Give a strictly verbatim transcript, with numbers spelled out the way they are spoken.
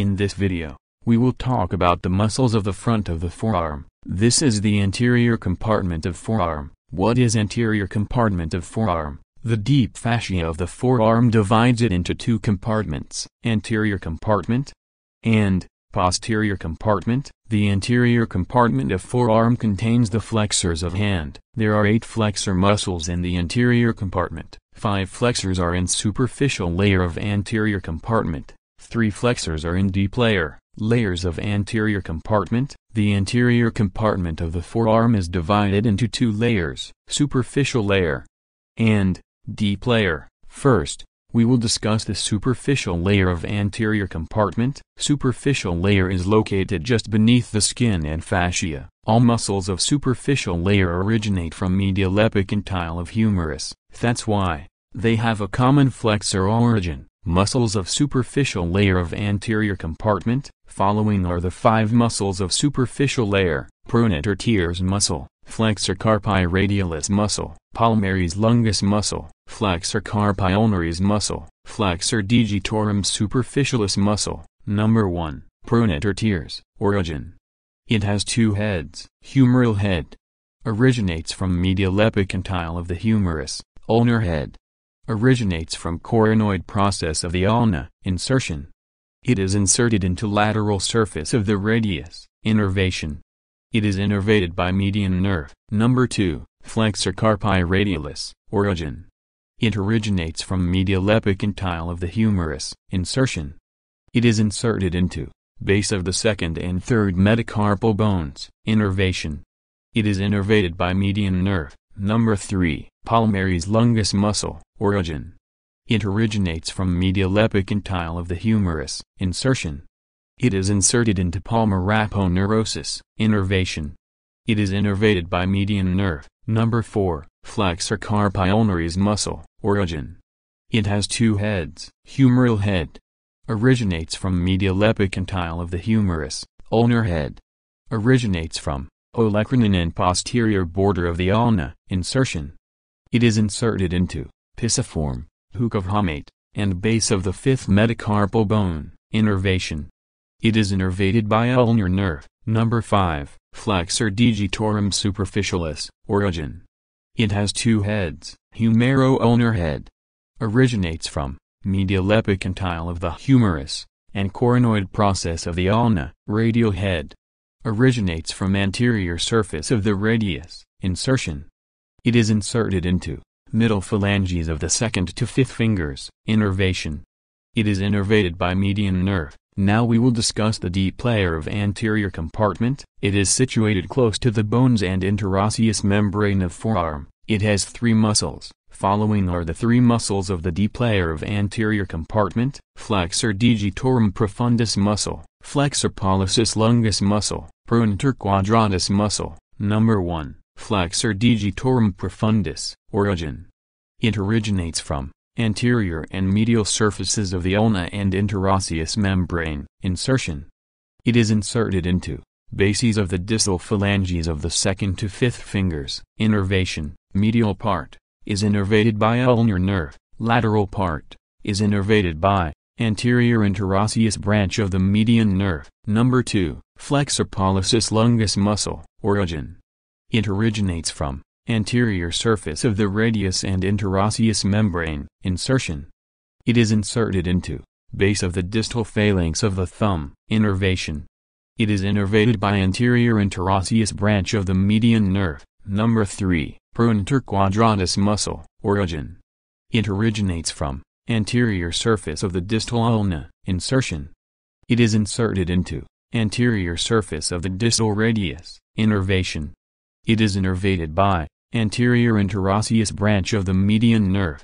In this video, we will talk about the muscles of the front of the forearm. This is the anterior compartment of forearm. What is anterior compartment of forearm? The deep fascia of the forearm divides it into two compartments, anterior compartment and posterior compartment. The anterior compartment of forearm contains the flexors of hand. There are eight flexor muscles in the anterior compartment. Five flexors are in superficial layer of anterior compartment. Three flexors are in deep layer, layers of anterior compartment. The anterior compartment of the forearm is divided into two layers, superficial layer and deep layer. First, we will discuss the superficial layer of anterior compartment. Superficial layer is located just beneath the skin and fascia. All muscles of superficial layer originate from medial epicondyle of humerus. That's why they have a common flexor origin. Muscles of superficial layer of anterior compartment. Following are the five muscles of superficial layer: pronator teres muscle, flexor carpi radialis muscle, palmaris longus muscle, flexor carpi ulnaris muscle, flexor digitorum superficialis muscle. Number one. Pronator teres. Origin. It has two heads. Humeral head. Originates from medial epicondyle of the humerus. Ulnar head. Originates from coronoid process of the ulna. Insertion. It is inserted into lateral surface of the radius. Innervation. It is innervated by median nerve. Number two. Flexor carpi radialis. Origin. It originates from medial epicondyle of the humerus. Insertion. It is inserted into base of the second and third metacarpal bones. Innervation. It is innervated by median nerve. Number three. Palmaris longus muscle. Origin. It originates from medial epicondyle of the humerus. Insertion. It is inserted into palmar aponeurosis. Innervation. It is innervated by median nerve. Number four. Flexor carpi ulnaris muscle. Origin. It has two heads. Humeral head. Originates from medial epicondyle of the humerus. Ulnar head. Originates from olecranon and posterior border of the ulna. Insertion. It is inserted into pisiform, hook of hamate, and base of the fifth metacarpal bone. Innervation. It is innervated by ulnar nerve. Number five. Flexor digitorum superficialis. Origin. It has two heads. Humero-ulnar head. Originates from medial epicondyle of the humerus and coronoid process of the ulna. Radial head. Originates from anterior surface of the radius. Insertion. It is inserted into middle phalanges of the second to fifth fingers. Innervation. It is innervated by median nerve. Now we will discuss the deep layer of anterior compartment. It is situated close to the bones and interosseous membrane of forearm. It has three muscles. Following are the three muscles of the deep layer of anterior compartment: flexor digitorum profundus muscle, flexor pollicis longus muscle, pronator quadratus muscle. Number one. Flexor digitorum profundus. Origin. It originates from anterior and medial surfaces of the ulna and interosseous membrane. Insertion. It is inserted into bases of the distal phalanges of the second to fifth fingers. Innervation. Medial part is innervated by ulnar nerve. Lateral part is innervated by anterior interosseous branch of the median nerve. Number two. Flexor pollicis longus muscle. Origin. It originates from anterior surface of the radius and interosseous membrane. Insertion. It is inserted into base of the distal phalanx of the thumb. Innervation. It is innervated by anterior interosseous branch of the median nerve. Number three. Pronator quadratus muscle. Origin. It originates from anterior surface of the distal ulna. Insertion. It is inserted into anterior surface of the distal radius. Innervation. It is innervated by anterior interosseous branch of the median nerve.